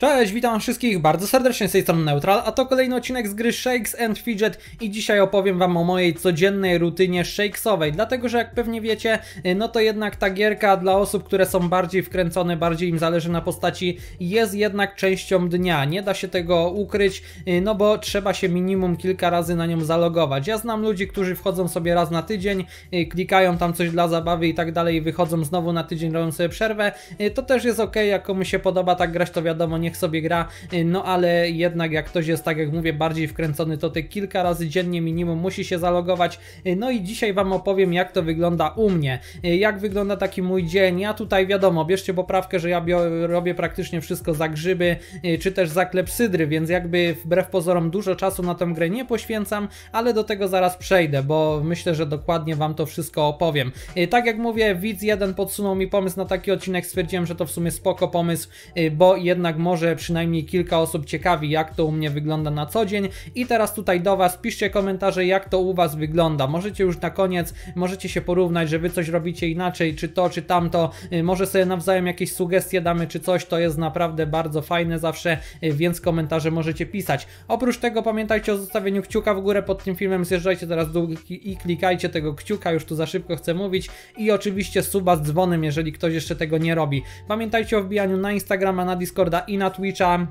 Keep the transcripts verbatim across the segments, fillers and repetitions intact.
Cześć, witam wszystkich bardzo serdecznie, z tej strony Neutral, a to kolejny odcinek z gry Shakes and Fidget i dzisiaj opowiem wam o mojej codziennej rutynie shakesowej, dlatego że jak pewnie wiecie, no to jednak ta gierka dla osób, które są bardziej wkręcone, bardziej im zależy na postaci, jest jednak częścią dnia, nie da się tego ukryć, no bo trzeba się minimum kilka razy na nią zalogować. Ja znam ludzi, którzy wchodzą sobie raz na tydzień, klikają tam coś dla zabawy i tak dalej, wychodzą znowu na tydzień, robią sobie przerwę, to też jest ok, jak komuś się podoba tak grać, to wiadomo, nie niech sobie gra, no ale jednak jak ktoś jest, tak jak mówię, bardziej wkręcony, to te kilka razy dziennie minimum musi się zalogować. No i dzisiaj wam opowiem, jak to wygląda u mnie, jak wygląda taki mój dzień. Ja tutaj wiadomo, bierzcie poprawkę, że ja robię praktycznie wszystko za grzyby czy też za klepsydry, więc jakby wbrew pozorom dużo czasu na tę grę nie poświęcam, ale do tego zaraz przejdę, bo myślę, że dokładnie wam to wszystko opowiem. Tak jak mówię, widz jeden podsunął mi pomysł na taki odcinek, stwierdziłem, że to w sumie spoko pomysł, bo jednak może Może przynajmniej kilka osób ciekawi, jak to u mnie wygląda na co dzień. I teraz tutaj do was, piszcie komentarze, jak to u was wygląda. Możecie już na koniec, możecie się porównać, że wy coś robicie inaczej, czy to, czy tamto. Może sobie nawzajem jakieś sugestie damy, czy coś. To jest naprawdę bardzo fajne zawsze, więc komentarze możecie pisać. Oprócz tego pamiętajcie o zostawieniu kciuka w górę pod tym filmem. Zjeżdżajcie teraz dół i klikajcie tego kciuka, już tu za szybko chcę mówić. I oczywiście suba z dzwonem, jeżeli ktoś jeszcze tego nie robi. Pamiętajcie o wbijaniu na Instagrama, na Discorda i na na Twitcha.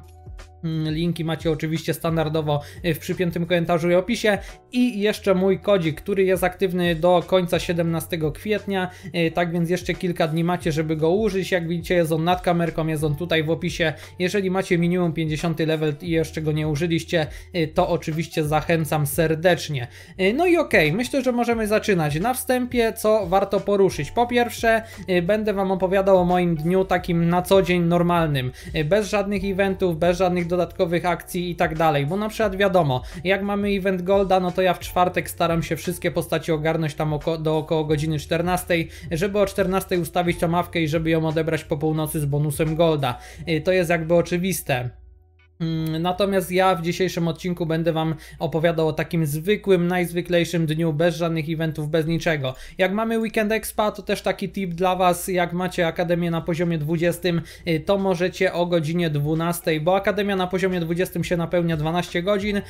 Linki macie oczywiście standardowo w przypiętym komentarzu i opisie. I jeszcze mój kodzik, który jest aktywny do końca siedemnastego kwietnia, tak więc jeszcze kilka dni macie, żeby go użyć. Jak widzicie, jest on nad kamerką, jest on tutaj w opisie. Jeżeli macie minimum pięćdziesiąty level i jeszcze go nie użyliście, to oczywiście zachęcam serdecznie. No i okej, okay, myślę, że możemy zaczynać. Na wstępie co warto poruszyć? Po pierwsze, będę wam opowiadał o moim dniu takim na co dzień normalnym, bez żadnych eventów, bez żadnych dodatkowych akcji i tak dalej, bo na przykład wiadomo, jak mamy event Golda, no to ja w czwartek staram się wszystkie postaci ogarnąć tam oko do około godziny czternastej, żeby o czternastej ustawić tą mawkę i żeby ją odebrać po północy z bonusem Golda. To jest jakby oczywiste. Natomiast ja w dzisiejszym odcinku będę wam opowiadał o takim zwykłym, najzwyklejszym dniu, bez żadnych eventów, bez niczego. Jak mamy Weekend Expa, to też taki tip dla was, jak macie Akademię na poziomie dwudziestym, to możecie o godzinie dwunastej, bo Akademia na poziomie dwudziestym się napełnia dwanaście godzin,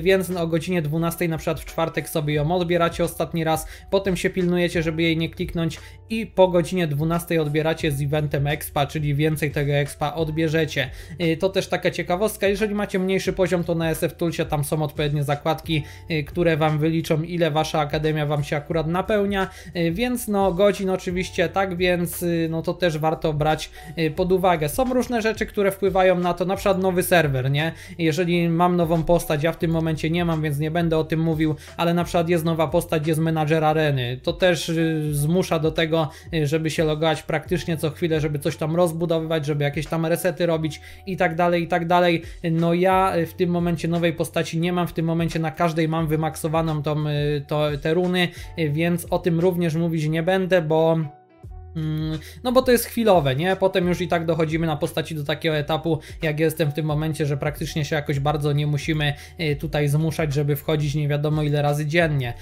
więc o godzinie dwunastej na przykład w czwartek sobie ją odbieracie ostatni raz, potem się pilnujecie, żeby jej nie kliknąć i po godzinie dwunastej odbieracie z eventem Expa, czyli więcej tego Expa odbierzecie. To też taka ciekawostka. Jeżeli macie mniejszy poziom, to na S F Toolsie tam są odpowiednie zakładki, które wam wyliczą, ile wasza akademia wam się akurat napełnia, więc no godzin oczywiście, tak więc no to też warto brać pod uwagę. Są różne rzeczy, które wpływają na to, na przykład nowy serwer, nie? Jeżeli mam nową postać, ja w tym momencie nie mam, więc nie będę o tym mówił, ale na przykład jest nowa postać, jest menadżer areny, to też zmusza do tego, żeby się logować praktycznie co chwilę, żeby coś tam rozbudowywać, żeby jakieś tam resety robić i tak dalej, i tak dalej. No ja w tym momencie nowej postaci nie mam, w tym momencie na każdej mam wymaksowaną tą, to, te runy, więc o tym również mówić nie będę, bo... no bo to jest chwilowe, nie? Potem już i tak dochodzimy na postaci do takiego etapu, jak jestem w tym momencie, że praktycznie się jakoś bardzo nie musimy tutaj zmuszać, żeby wchodzić nie wiadomo ile razy dziennie.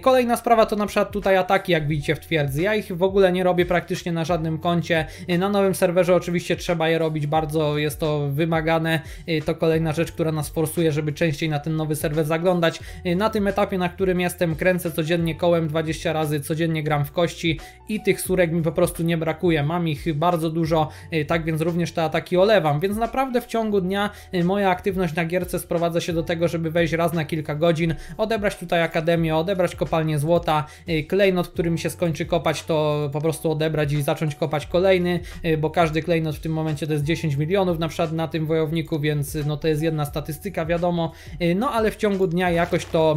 Kolejna sprawa to na przykład tutaj ataki, jak widzicie w twierdzy. Ja ich w ogóle nie robię praktycznie na żadnym koncie. Na nowym serwerze oczywiście trzeba je robić, bardzo jest to wymagane. To kolejna rzecz, która nas forsuje, żeby częściej na ten nowy serwer zaglądać. Na tym etapie, na którym jestem, kręcę codziennie kołem dwadzieścia razy, codziennie gram w kości i tych surek mi po prostu nie brakuje, mam ich bardzo dużo, tak więc również te ataki olewam, więc naprawdę w ciągu dnia moja aktywność na gierce sprowadza się do tego, żeby wejść raz na kilka godzin, odebrać tutaj akademię, odebrać kopalnię złota, klejnot, który mi się skończy kopać, to po prostu odebrać i zacząć kopać kolejny, bo każdy klejnot w tym momencie to jest dziesięć milionów na przykład na tym wojowniku, więc no to jest jedna statystyka, wiadomo, no ale w ciągu dnia jakoś to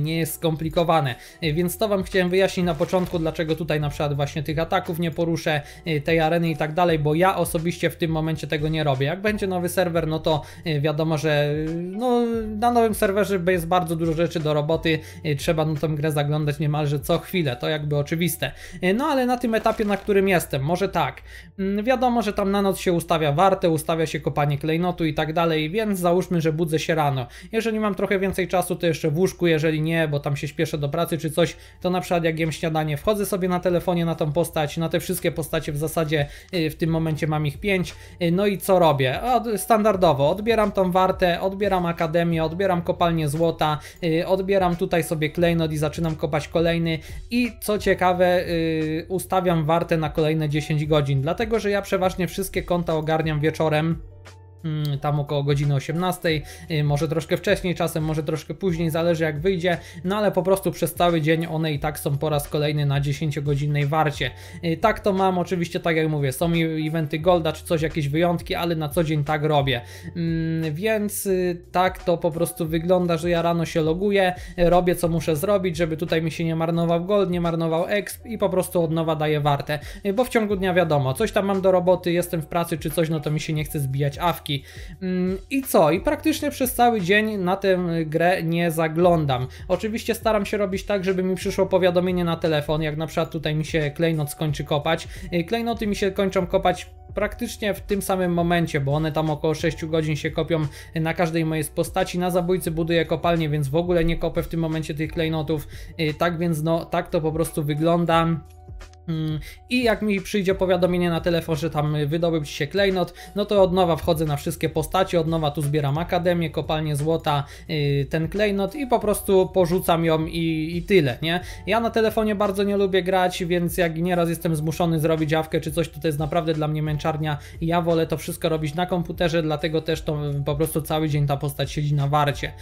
nie jest skomplikowane, więc to wam chciałem wyjaśnić na początku, dlaczego tutaj na przykład właśnie tych ataków nie poruszę, tej areny i tak dalej, bo ja osobiście w tym momencie tego nie robię. Jak będzie nowy serwer, no to wiadomo, że no, na nowym serwerze jest bardzo dużo rzeczy do roboty, trzeba na tą grę zaglądać niemalże co chwilę, to jakby oczywiste. No ale na tym etapie, na którym jestem, może tak, wiadomo, że tam na noc się ustawia wartę, ustawia się kopanie klejnotu i tak dalej, więc załóżmy, że budzę się rano. Jeżeli mam trochę więcej czasu, to jeszcze w łóżku, jeżeli jeżeli nie, bo tam się śpieszę do pracy czy coś, to na przykład jak jem śniadanie, wchodzę sobie na telefonie na tą postać, na te wszystkie postacie w zasadzie, w tym momencie mam ich pięć, no i co robię? Standardowo odbieram tą wartę, odbieram akademię, odbieram kopalnię złota, odbieram tutaj sobie klejnot i zaczynam kopać kolejny i co ciekawe ustawiam wartę na kolejne dziesięć godzin, dlatego że ja przeważnie wszystkie konta ogarniam wieczorem, tam około godziny osiemnastej, może troszkę wcześniej czasem, może troszkę później, zależy jak wyjdzie, no ale po prostu przez cały dzień one i tak są po raz kolejny na dziesięciogodzinnej warcie. Tak to mam, oczywiście tak jak mówię, są eventy golda czy coś, jakieś wyjątki, ale na co dzień tak robię. Więc tak to po prostu wygląda, że ja rano się loguję, robię co muszę zrobić, żeby tutaj mi się nie marnował gold, nie marnował exp i po prostu od nowa daję wartę, bo w ciągu dnia wiadomo, coś tam mam do roboty, jestem w pracy czy coś, no to mi się nie chce zbijać awki. I co? I praktycznie przez cały dzień na tę grę nie zaglądam. Oczywiście staram się robić tak, żeby mi przyszło powiadomienie na telefon, jak na przykład tutaj mi się klejnot skończy kopać. Klejnoty mi się kończą kopać praktycznie w tym samym momencie, bo one tam około sześć godzin się kopią na każdej mojej z postaci. Na zabójcy buduję kopalnię, więc w ogóle nie kopę w tym momencie tych klejnotów. Tak więc no, tak to po prostu wygląda. I jak mi przyjdzie powiadomienie na telefon, że tam wydobył ci się klejnot, no to od nowa wchodzę na wszystkie postacie, od nowa tu zbieram akademię, kopalnię złota, ten klejnot i po prostu porzucam ją i, i tyle, nie? Ja na telefonie bardzo nie lubię grać, więc jak nieraz jestem zmuszony zrobić awkę czy coś, to to jest naprawdę dla mnie męczarnia. Ja wolę to wszystko robić na komputerze, dlatego też to po prostu cały dzień ta postać siedzi na warcie.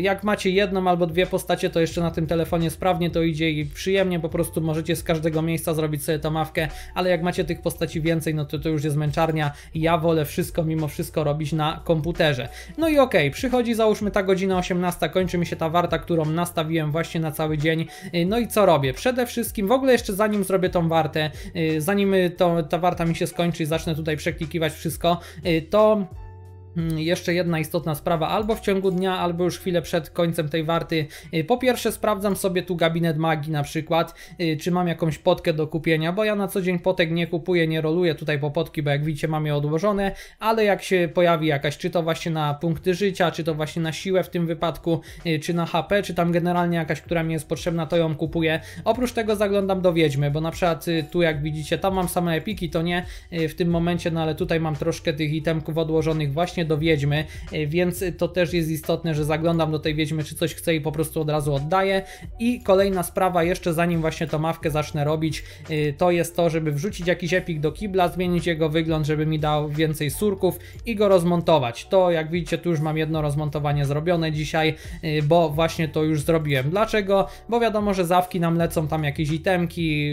Jak macie jedną albo dwie postacie, to jeszcze na tym telefonie sprawnie to idzie i przyjemnie, po prostu możecie z każdego miejsca zrobić sobie tą mawkę, ale jak macie tych postaci więcej, no to to już jest męczarnia. Ja wolę wszystko mimo wszystko robić na komputerze. No i okej, okay, przychodzi załóżmy ta godzina osiemnasta, kończy mi się ta warta, którą nastawiłem właśnie na cały dzień. No i co robię? Przede wszystkim, w ogóle jeszcze zanim zrobię tą wartę, zanim to, ta warta mi się skończy i zacznę tutaj przeklikiwać wszystko, to... Jeszcze jedna istotna sprawa, albo w ciągu dnia, albo już chwilę przed końcem tej warty. Po pierwsze sprawdzam sobie tu gabinet magii na przykład, czy mam jakąś potkę do kupienia, bo ja na co dzień potek nie kupuję, nie roluję tutaj po potki, bo jak widzicie mam je odłożone, ale jak się pojawi jakaś, czy to właśnie na punkty życia, czy to właśnie na siłę w tym wypadku, czy na H P, czy tam generalnie jakaś, która mi jest potrzebna, to ją kupuję. Oprócz tego zaglądam do wiedźmy, bo na przykład tu jak widzicie, tam mam same epiki, to nie w tym momencie, no ale tutaj mam troszkę tych itemków odłożonych właśnie do wiedźmy, więc to też jest istotne, że zaglądam do tej wiedźmy, czy coś chcę i po prostu od razu oddaję. I kolejna sprawa, jeszcze zanim właśnie tą mawkę zacznę robić, to jest to, żeby wrzucić jakiś epik do kibla, zmienić jego wygląd, żeby mi dał więcej surków i go rozmontować. To jak widzicie, tu już mam jedno rozmontowanie zrobione dzisiaj, bo właśnie to już zrobiłem. Dlaczego? Bo wiadomo, że zawki nam lecą tam jakieś itemki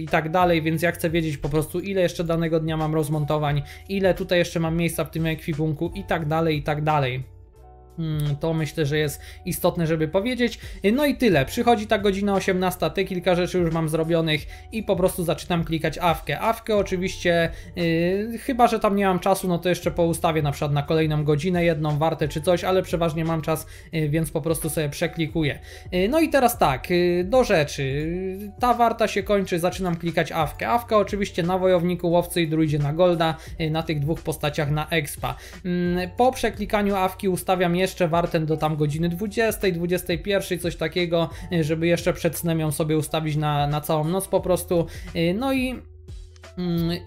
i tak dalej, więc ja chcę wiedzieć po prostu, ile jeszcze danego dnia mam rozmontowań, ile tutaj jeszcze mam miejsca w tym ekwipunku i tak dalej, i tak dalej. To myślę, że jest istotne, żeby powiedzieć. No i tyle. Przychodzi ta godzina osiemnasta, te kilka rzeczy już mam zrobionych i po prostu zaczynam klikać awkę. Awkę oczywiście, yy, chyba że tam nie mam czasu, no to jeszcze poustawię na przykład na kolejną godzinę, jedną wartę czy coś, ale przeważnie mam czas, yy, więc po prostu sobie przeklikuję. Yy, no i teraz tak, yy, do rzeczy. Yy, ta warta się kończy, zaczynam klikać awkę. Awka oczywiście na wojowniku, łowcy i druidzie na golda, yy, na tych dwóch postaciach na expa. Yy, po przeklikaniu awki ustawiam jeszcze jeszcze wartę do tam godziny dwudziestej, dwudziestej pierwszej, coś takiego, żeby jeszcze przed snem ją sobie ustawić na, na całą noc po prostu. No i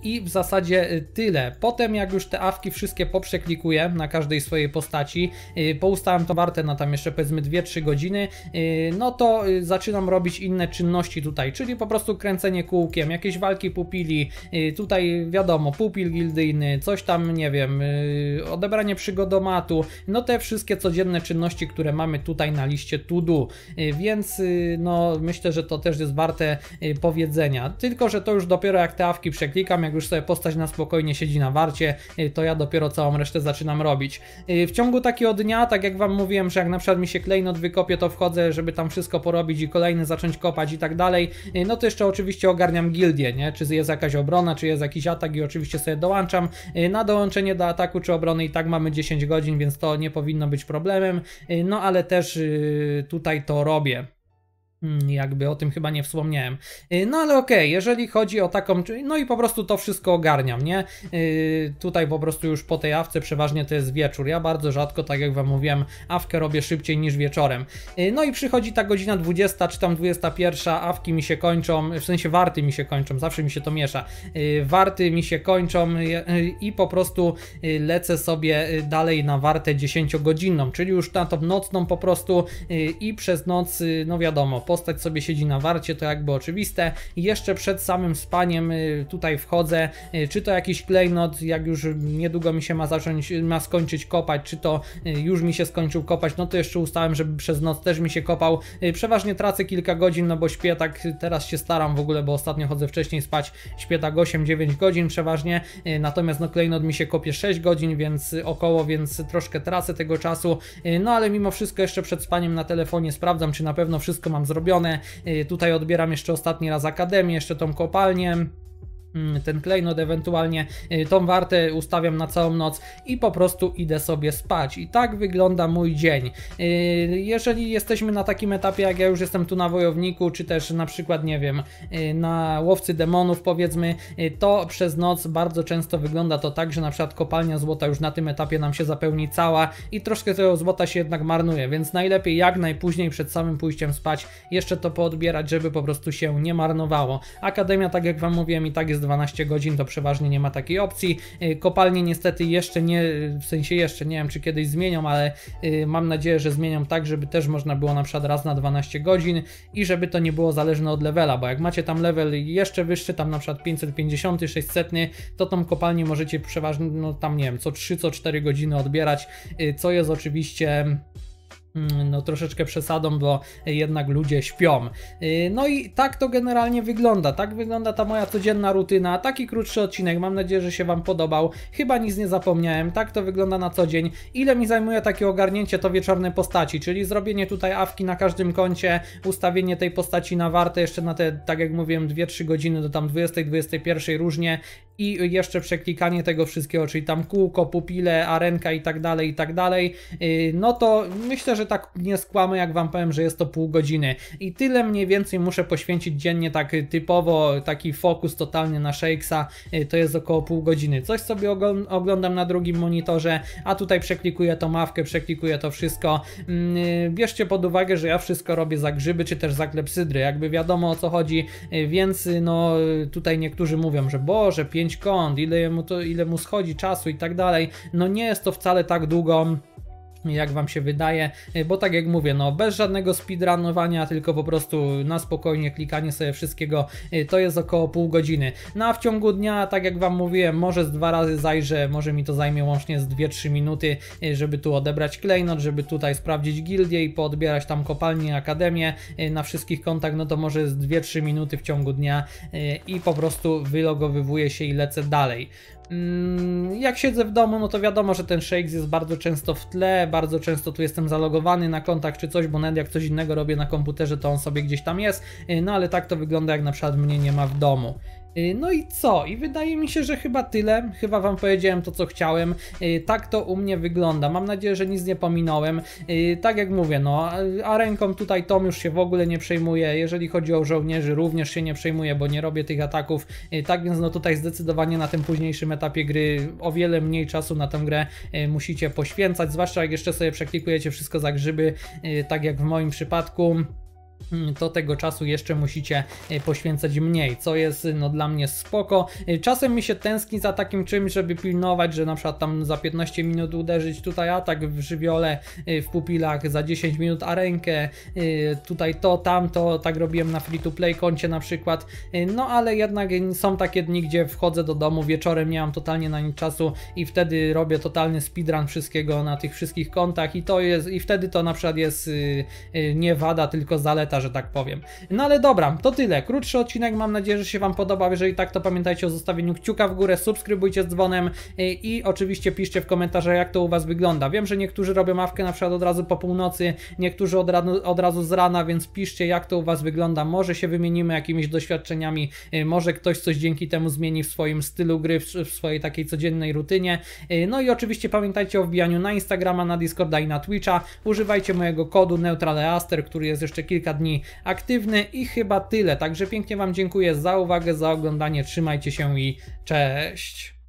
I w zasadzie tyle. Potem jak już te awki wszystkie poprzeklikuję na każdej swojej postaci, poustałem to wartę na tam jeszcze powiedzmy dwie trzy godziny, no to zaczynam robić inne czynności tutaj, czyli po prostu kręcenie kółkiem, jakieś walki pupili, tutaj wiadomo, pupil gildyjny, coś tam, nie wiem, odebranie przygodomatu, no te wszystkie codzienne czynności, które mamy tutaj na liście to do, więc no myślę, że to też jest warte powiedzenia, tylko że to już dopiero jak te awki przeklikam, jak już sobie postać na spokojnie siedzi na warcie, to ja dopiero całą resztę zaczynam robić. W ciągu takiego dnia, tak jak wam mówiłem, że jak na przykład mi się klejnot wykopie, to wchodzę, żeby tam wszystko porobić i kolejny zacząć kopać i tak dalej, no to jeszcze oczywiście ogarniam gildię, nie? Czy jest jakaś obrona, czy jest jakiś atak i oczywiście sobie dołączam. Na dołączenie do ataku czy obrony i tak mamy dziesięć godzin, więc to nie powinno być problemem, no ale też tutaj to robię. Jakby o tym chyba nie wspomniałem. No ale okej, okay, jeżeli chodzi o taką... No i po prostu to wszystko ogarniam, nie? Yy, tutaj po prostu już po tej awce przeważnie to jest wieczór. Ja bardzo rzadko, tak jak wam mówiłem, awkę robię szybciej niż wieczorem. Yy, no i przychodzi ta godzina dwudziesta czy tam dwudziesta pierwsza, awki mi się kończą, w sensie warty mi się kończą, zawsze mi się to miesza. Yy, warty mi się kończą yy, i po prostu yy, lecę sobie dalej na wartę dziesięciogodzinną, czyli już na tą nocną po prostu yy, i przez noc, yy, no wiadomo, postać sobie siedzi na warcie, to jakby oczywiste. Jeszcze przed samym spaniem tutaj wchodzę, czy to jakiś klejnot, jak już niedługo mi się ma zacząć, ma skończyć kopać, czy to już mi się skończył kopać, no to jeszcze ustałem, żeby przez noc też mi się kopał. Przeważnie tracę kilka godzin, no bo śpię tak, teraz się staram w ogóle, bo ostatnio chodzę wcześniej spać, śpię tak osiem dziewięć godzin przeważnie, natomiast no klejnot mi się kopie sześć godzin, więc około, więc troszkę tracę tego czasu, no ale mimo wszystko jeszcze przed spaniem na telefonie sprawdzam, czy na pewno wszystko mam zrobione. Tutaj odbieram jeszcze ostatni raz akademię, jeszcze tą kopalnię, ten klejnot, ewentualnie tą wartę ustawiam na całą noc i po prostu idę sobie spać. I tak wygląda mój dzień. Jeżeli jesteśmy na takim etapie, jak ja już jestem tu na wojowniku, czy też na przykład, nie wiem, na łowcy demonów powiedzmy, to przez noc bardzo często wygląda to tak, że na przykład kopalnia złota już na tym etapie nam się zapełni cała i troszkę tego złota się jednak marnuje, więc najlepiej jak najpóźniej przed samym pójściem spać jeszcze to poodbierać, żeby po prostu się nie marnowało. Akademia, tak jak wam mówiłem, i tak jest dwanaście godzin, to przeważnie nie ma takiej opcji. Kopalnie niestety jeszcze nie, w sensie jeszcze, nie wiem czy kiedyś zmienią, ale mam nadzieję, że zmienią tak, żeby też można było na przykład raz na dwanaście godzin i żeby to nie było zależne od levela, bo jak macie tam level jeszcze wyższy, tam na przykład pięćset pięćdziesiąt, sześćset, to tą kopalnię możecie przeważnie, no tam nie wiem, co trzy, co cztery godziny odbierać, co jest oczywiście... no troszeczkę przesadą, bo jednak ludzie śpią. No i tak to generalnie wygląda, tak wygląda ta moja codzienna rutyna, taki krótszy odcinek, mam nadzieję, że się wam podobał, chyba nic nie zapomniałem, tak to wygląda na co dzień. Ile mi zajmuje takie ogarnięcie to wieczorne postaci, czyli zrobienie tutaj awki na każdym kącie, ustawienie tej postaci na wartę jeszcze na te, tak jak mówiłem, dwie trzy godziny do tam dwudziestej, dwudziestej pierwszej różnie i jeszcze przeklikanie tego wszystkiego, czyli tam kółko, pupile, arenka i tak dalej, i tak dalej. No to myślę, że że tak nie skłamę, jak wam powiem, że jest to pół godziny i tyle mniej więcej muszę poświęcić dziennie, tak typowo taki fokus totalny na Shakesa, to jest około pół godziny. Coś sobie oglądam na drugim monitorze, a tutaj przeklikuję tą mawkę, przeklikuję to wszystko. Bierzcie pod uwagę, że ja wszystko robię za grzyby, czy też za klepsydry, jakby wiadomo o co chodzi, więc no tutaj niektórzy mówią, że Boże, pięć kąt, ile mu, to, ile mu schodzi czasu i tak dalej. No nie jest to wcale tak długo, jak wam się wydaje, bo tak jak mówię, no bez żadnego speedrunowania, tylko po prostu na spokojnie klikanie sobie wszystkiego, to jest około pół godziny. No a w ciągu dnia, tak jak wam mówiłem, może z dwa razy zajrzę, może mi to zajmie łącznie z dwie trzy minuty, żeby tu odebrać klejnot, żeby tutaj sprawdzić gildię i poodbierać tam kopalnię, akademię na wszystkich kontach, no to może z dwie trzy minuty w ciągu dnia i po prostu wylogowywuję się i lecę dalej. Jak siedzę w domu, no to wiadomo, że ten Shakes jest bardzo często w tle, bardzo często tu jestem zalogowany na kontach czy coś, bo nawet jak coś innego robię na komputerze, to on sobie gdzieś tam jest, no ale tak to wygląda, jak na przykład mnie nie ma w domu. No i co? I wydaje mi się, że chyba tyle. Chyba wam powiedziałem to, co chciałem. Tak to u mnie wygląda. Mam nadzieję, że nic nie pominąłem. Tak jak mówię, no a ręką tutaj Tom już się w ogóle nie przejmuje. Jeżeli chodzi o żołnierzy, również się nie przejmuje, bo nie robię tych ataków. Tak więc no tutaj zdecydowanie na tym późniejszym etapie gry o wiele mniej czasu na tę grę musicie poświęcać. Zwłaszcza jak jeszcze sobie przeklikujecie wszystko za grzyby, tak jak w moim przypadku. To tego czasu jeszcze musicie poświęcać mniej, co jest no dla mnie spoko. Czasem mi się tęskni za takim czymś, żeby pilnować, że na przykład tam za piętnaście minut uderzyć tutaj atak w żywiole, w pupilach, za dziesięć minut arenkę, tutaj to, tamto, tak robiłem na free to play koncie na przykład, no ale jednak są takie dni, gdzie wchodzę do domu wieczorem, nie mam totalnie na nic czasu i wtedy robię totalny speedrun wszystkiego na tych wszystkich kontach i to jest, i wtedy to na przykład jest nie wada, tylko zaleta, że tak powiem. No ale dobra, to tyle. Krótszy odcinek, mam nadzieję, że się wam podobał. Jeżeli tak, to pamiętajcie o zostawieniu kciuka w górę, subskrybujcie z dzwonem i oczywiście piszcie w komentarzach, jak to u was wygląda. Wiem, że niektórzy robią awkę na przykład od razu po północy, niektórzy od, rano, od razu z rana, więc piszcie, jak to u was wygląda. Może się wymienimy jakimiś doświadczeniami, może ktoś coś dzięki temu zmieni w swoim stylu gry, w, w swojej takiej codziennej rutynie. No i oczywiście pamiętajcie o wbijaniu na Instagrama, na Discorda i na Twitcha. Używajcie mojego kodu Neutral Easter, który jest jeszcze kilka dni dni aktywny i chyba tyle. Także pięknie Wam dziękuję za uwagę, za oglądanie, trzymajcie się i cześć!